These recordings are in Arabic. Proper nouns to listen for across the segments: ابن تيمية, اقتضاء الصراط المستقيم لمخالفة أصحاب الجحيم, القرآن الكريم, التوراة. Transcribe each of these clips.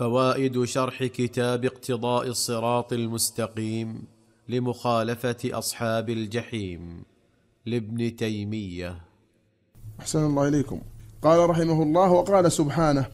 فوائد شرح كتاب اقتضاء الصراط المستقيم لمخالفة أصحاب الجحيم لابن تيمية. أحسن الله إليكم. قال رحمه الله: وقال سبحانه: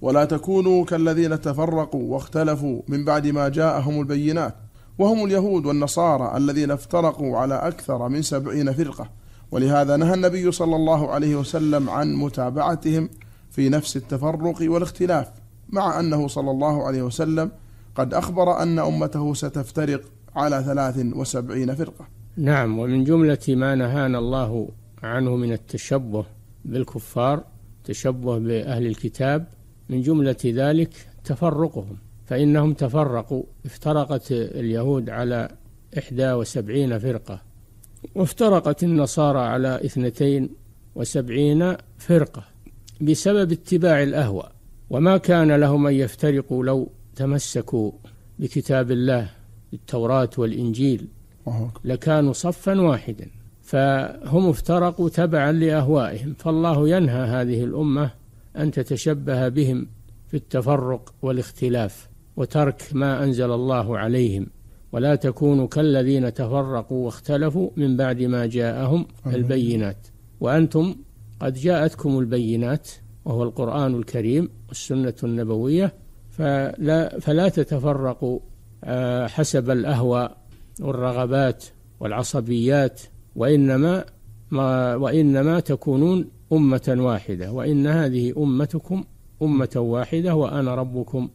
ولا تكونوا كالذين تفرقوا واختلفوا من بعد ما جاءهم البينات وهم اليهود والنصارى الذين افترقوا على أكثر من 70 فرقة، ولهذا نهى النبي صلى الله عليه وسلم عن متابعتهم في نفس التفرق والاختلاف، مع أنه صلى الله عليه وسلم قد أخبر أن أمته ستفترق على 73 فرقة. نعم، ومن جملة ما نهانا الله عنه من التشبه بالكفار، تشبه بأهل الكتاب، من جملة ذلك تفرقهم، فإنهم تفرقوا، افترقت اليهود على 71 فرقة، وافترقت النصارى على 72 فرقة بسبب اتباع الأهوى، وما كان لهم أن يفترقوا لو تمسكوا بكتاب الله التوراة والإنجيل لكانوا صفا واحدا، فهم افترقوا تبعا لأهوائهم. فالله ينهى هذه الأمة أن تتشبه بهم في التفرق والاختلاف وترك ما أنزل الله عليهم. ولا تكونوا كالذين تفرقوا واختلفوا من بعد ما جاءهم البينات، وأنتم قد جاءتكم البينات وهو القرآن الكريم والسنة النبوية، فلا تتفرقوا حسب الأهوى والرغبات والعصبيات، وإنما تكونون أمة واحدة، وإن هذه أمتكم أمة واحدة وأنا ربكم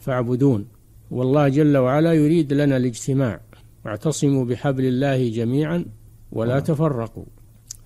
فاعبدون. والله جل وعلا يريد لنا الاجتماع: واعتصموا بحبل الله جميعا ولا تفرقوا.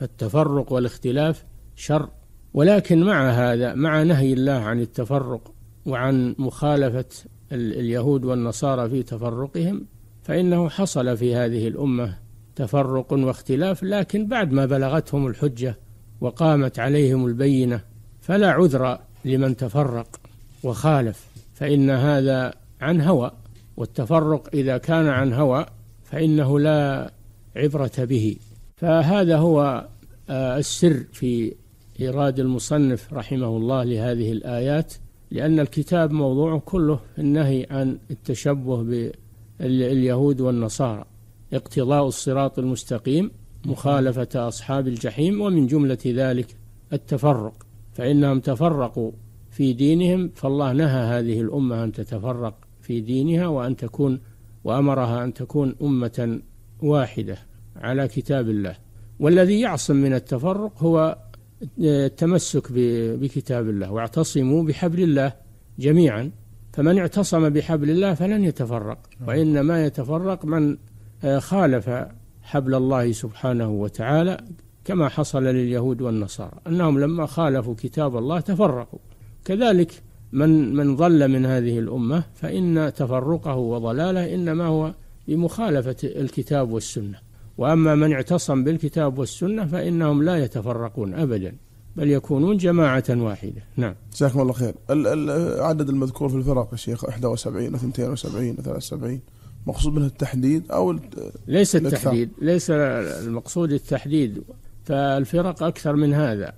التفرق والاختلاف شر، ولكن مع هذا، مع نهي الله عن التفرق وعن مخالفة اليهود والنصارى في تفرقهم، فإنه حصل في هذه الأمة تفرق واختلاف، لكن بعد ما بلغتهم الحجة وقامت عليهم البينة، فلا عذر لمن تفرق وخالف، فإن هذا عن هوى، والتفرق إذا كان عن هوى فإنه لا عبرة به. فهذا هو السر في إيراد المصنف رحمه الله لهذه الآيات، لأن الكتاب موضوع كله النهي عن التشبه باليهود والنصارى. اقتضاء الصراط المستقيم مخالفة أصحاب الجحيم، ومن جملة ذلك التفرق، فإنهم تفرقوا في دينهم، فالله نهى هذه الأمة أن تتفرق في دينها وأمرها أن تكون أمة واحدة على كتاب الله. والذي يعصم من التفرق هو التمسك بكتاب الله: واعتصموا بحبل الله جميعا. فمن اعتصم بحبل الله فلن يتفرق، وإنما يتفرق من خالف حبل الله سبحانه وتعالى، كما حصل لليهود والنصارى أنهم لما خالفوا كتاب الله تفرقوا. كذلك من ضل من هذه الأمة فإن تفرقه وضلاله إنما هو بمخالفة الكتاب والسنة، وأما من اعتصم بالكتاب والسنة فإنهم لا يتفرقون أبدا، بل يكونون جماعة واحدة. نعم، جزاكم الله خير. العدد المذكور في الفرق يا شيخ 71 و72 و73 مقصود منها التحديد أو ليس التحديد؟ ليس المقصود التحديد، فالفرق أكثر من هذا،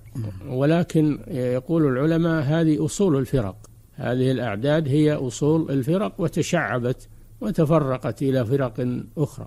ولكن يقول العلماء هذه أصول الفرق، هذه الأعداد هي أصول الفرق، وتشعبت وتفرقت إلى فرق أخرى.